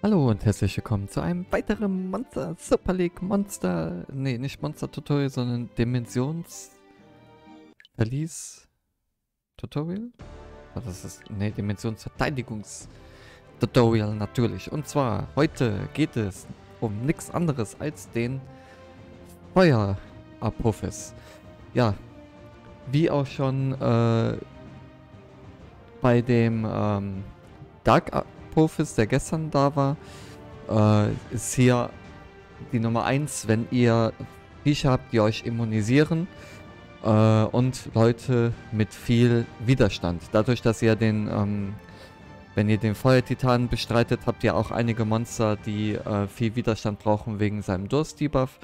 Hallo und herzlich willkommen zu einem weiteren Monster Super League Monster... Ne, nicht Monster Tutorial, sondern Dimensionsverlies Tutorial? Was ist das? Ne, Dimensionsverteidigungs Tutorial natürlich. Und zwar, heute geht es um nichts anderes als den Dark Apophis. Ja, wie auch schon bei dem Dark Apophis, der gestern da war, ist hier die Nummer 1, wenn ihr Viecher habt, die euch immunisieren und Leute mit viel Widerstand. Dadurch, dass ihr den, wenn ihr den Feuertitan bestreitet, habt ihr auch einige Monster, die viel Widerstand brauchen wegen seinem Durst-Debuff.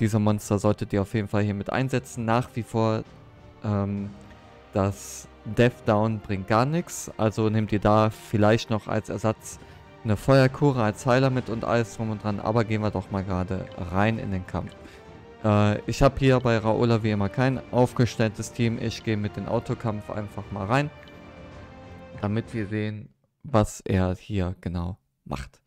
Diese Monster solltet ihr auf jeden Fall hier mit einsetzen. Nach wie vor das Death Down bringt gar nichts, also nehmt ihr da vielleicht noch als Ersatz eine Feuercura als Heiler mit und alles drum und dran, aber gehen wir doch mal gerade rein in den Kampf. Ich habe hier bei Raola wie immer kein aufgestelltes Team, ich gehe mit dem Autokampf einfach mal rein, damit wir sehen, was er hier genau macht.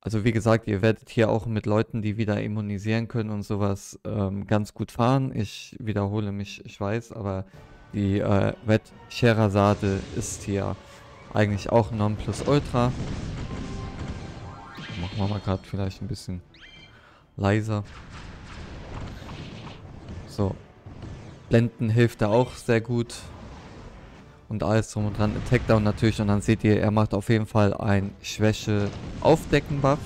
Also wie gesagt, ihr werdet hier auch mit Leuten, die wieder immunisieren können und sowas, ganz gut fahren. Ich wiederhole mich, ich weiß, aber die Scheherazade ist hier eigentlich auch Nonplusultra. Machen wir mal gerade vielleicht ein bisschen leiser. So, Blenden hilft da auch sehr gut. Und alles drum und dran, Attack Down natürlich, und dann seht ihr, er macht auf jeden Fall ein Schwäche-Aufdecken-Buff.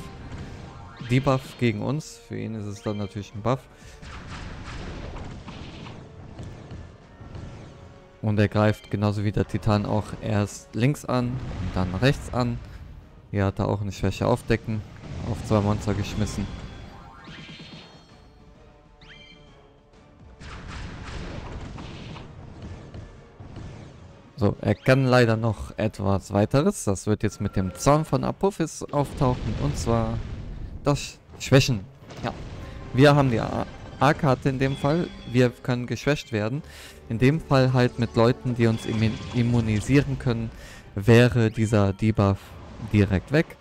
Debuff gegen uns, für ihn ist es dann natürlich ein Buff. Und er greift genauso wie der Titan auch erst links an und dann rechts an. Hier hat er auch eine Schwäche-Aufdecken auf 2 Monster geschmissen. So, er kann leider noch etwas weiteres. Das wird jetzt mit dem Zorn von Apophis auftauchen. Und zwar das Schwächen. Ja, wir haben die A-Karte in dem Fall. Wir können geschwächt werden. In dem Fall halt mit Leuten, die uns immunisieren können, wäre dieser Debuff direkt weg.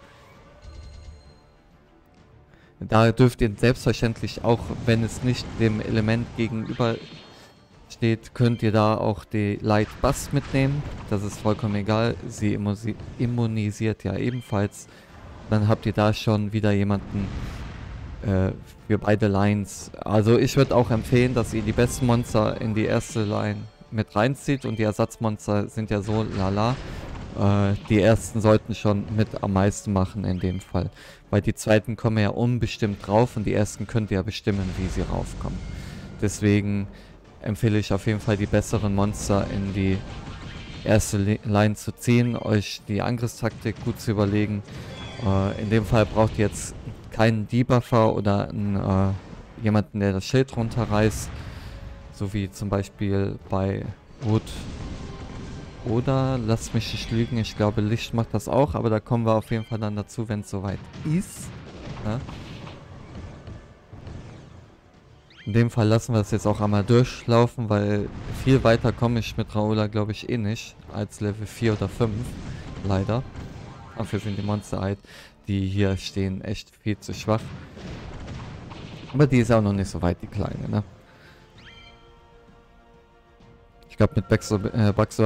Da dürft ihr selbstverständlich, auch wenn es nicht dem Element gegenüber steht, könnt ihr da auch die Light Bass mitnehmen, das ist vollkommen egal, sie immunisiert ja ebenfalls, dann habt ihr da schon wieder jemanden für beide Lines. Also ich würde auch empfehlen, dass ihr die besten Monster in die erste Line mit reinzieht und die Ersatzmonster sind ja so lala, die ersten sollten schon mit am meisten machen in dem Fall, weil die zweiten kommen ja unbestimmt drauf und die ersten könnt ihr ja bestimmen, wie sie raufkommen. Deswegen empfehle ich auf jeden Fall, die besseren Monster in die erste Line zu ziehen, euch die Angriffstaktik gut zu überlegen. In dem Fall braucht ihr jetzt keinen Debuffer oder einen, jemanden, der das Schild runterreißt, so wie zum Beispiel bei Wood. Oder, lasst mich nicht lügen, ich glaube Licht macht das auch, aber da kommen wir auf jeden Fall dann dazu, wenn es soweit ist. Ja? In dem Fall lassen wir es jetzt auch einmal durchlaufen, weil viel weiter komme ich mit Raola, glaube ich, eh nicht, als Level 4 oder 5, leider. Dafür sind die Monster halt, die hier stehen, echt viel zu schwach. Aber die ist auch noch nicht so weit, die Kleine, ne? Ich glaube, mit Bexel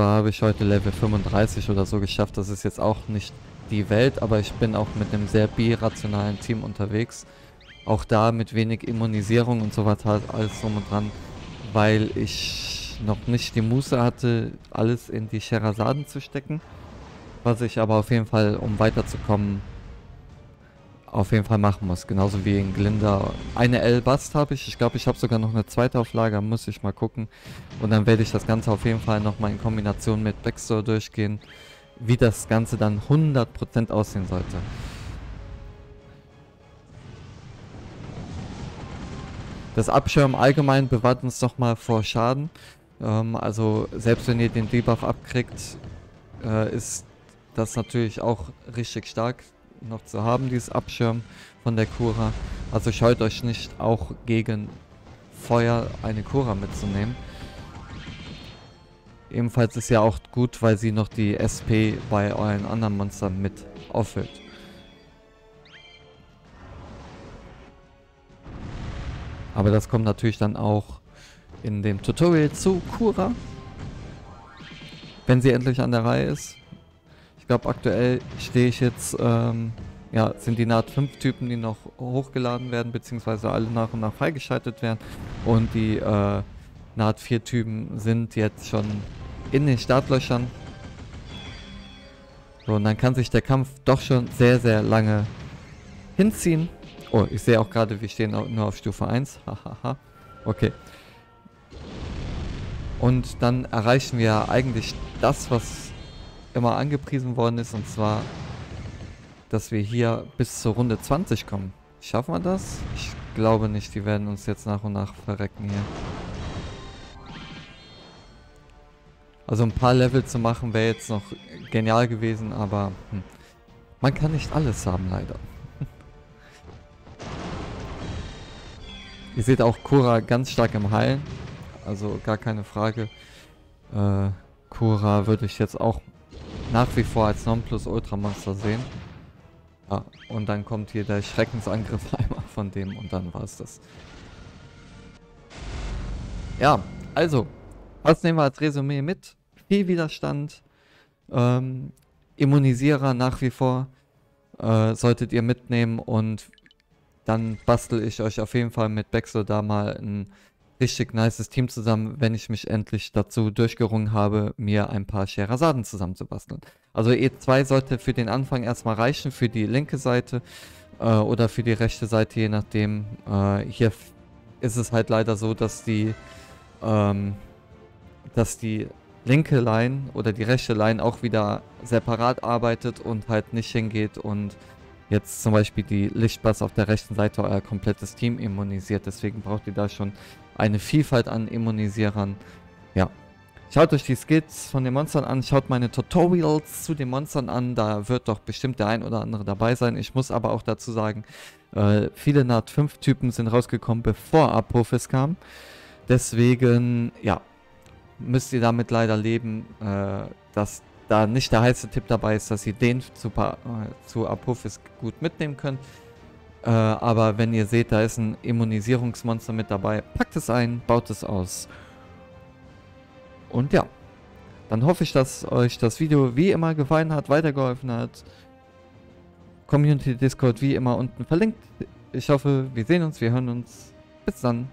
habe ich heute Level 35 oder so geschafft, das ist jetzt auch nicht die Welt, aber ich bin auch mit einem sehr birationalen Team unterwegs. Auch da mit wenig Immunisierung und so was halt alles drum und dran, weil ich noch nicht die Muße hatte, alles in die Scherasaden zu stecken. Was ich aber auf jeden Fall, um weiterzukommen, auf jeden Fall machen muss. Genauso wie in Glinda. Eine L-Bast habe ich. Ich glaube, ich habe sogar noch eine zweite auf Lager. Muss ich mal gucken. Und dann werde ich das Ganze auf jeden Fall nochmal in Kombination mit Bexel durchgehen, wie das Ganze dann 100% aussehen sollte. Das Abschirmen allgemein bewahrt uns doch mal vor Schaden. Also selbst wenn ihr den Debuff abkriegt, ist das natürlich auch richtig stark noch zu haben, dieses Abschirmen von der Cura. Also scheut euch nicht, auch gegen Feuer eine Cura mitzunehmen. Ebenfalls ist ja auch gut, weil sie noch die SP bei euren anderen Monstern mit auffüllt. Aber das kommt natürlich dann auch in dem Tutorial zu Cura. Wenn sie endlich an der Reihe ist. Ich glaube, aktuell stehe ich jetzt, ja, sind die Naht 5 Typen, die noch hochgeladen werden, beziehungsweise alle nach und nach freigeschaltet werden. Und die Naht 4 Typen sind jetzt schon in den Startlöchern. So, und dann kann sich der Kampf doch schon sehr, sehr lange hinziehen. Oh, ich sehe auch gerade, wir stehen nur auf Stufe 1. Hahaha. Okay. Und dann erreichen wir eigentlich das, was immer angepriesen worden ist, und zwar, dass wir hier bis zur Runde 20 kommen. Schaffen wir das? Ich glaube nicht, die werden uns jetzt nach und nach verrecken hier. Also ein paar Level zu machen wäre jetzt noch genial gewesen, aber man kann nicht alles haben, leider. Ihr seht auch Cura ganz stark im Heilen. Also gar keine Frage. Cura würde ich jetzt auch nach wie vor als Nonplusultra-Monster sehen. Ja, und dann kommt hier der Schreckensangriff einmal von dem und dann war es das. Ja, also, was nehmen wir als Resümee mit? Viel Widerstand, Immunisierer nach wie vor solltet ihr mitnehmen, und dann bastel ich euch auf jeden Fall mit Bexel da mal ein richtig nices Team zusammen, wenn ich mich endlich dazu durchgerungen habe, mir ein paar Scheherasaden zusammenzubasteln. Also E2 sollte für den Anfang erstmal reichen, für die linke Seite oder für die rechte Seite, je nachdem. Hier ist es halt leider so, dass die linke Line oder die rechte Line auch wieder separat arbeitet und halt nicht hingeht und jetzt zum Beispiel die Lichtbars auf der rechten Seite euer komplettes Team immunisiert. Deswegen braucht ihr da schon eine Vielfalt an Immunisierern. Ja. Schaut euch die Skills von den Monstern an. Schaut meine Tutorials zu den Monstern an. Da wird doch bestimmt der ein oder andere dabei sein. Ich muss aber auch dazu sagen, viele Naht 5 Typen sind rausgekommen, bevor Apophis kam. Deswegen, ja, müsst ihr damit leider leben, dass da nicht der heiße Tipp dabei ist, dass ihr den zu Apophis gut mitnehmen könnt. Aber wenn ihr seht, da ist ein Immunisierungsmonster mit dabei, packt es ein, baut es aus. Und ja, dann hoffe ich, dass euch das Video wie immer gefallen hat, weitergeholfen hat. Community Discord wie immer unten verlinkt. Ich hoffe, wir sehen uns, wir hören uns. Bis dann.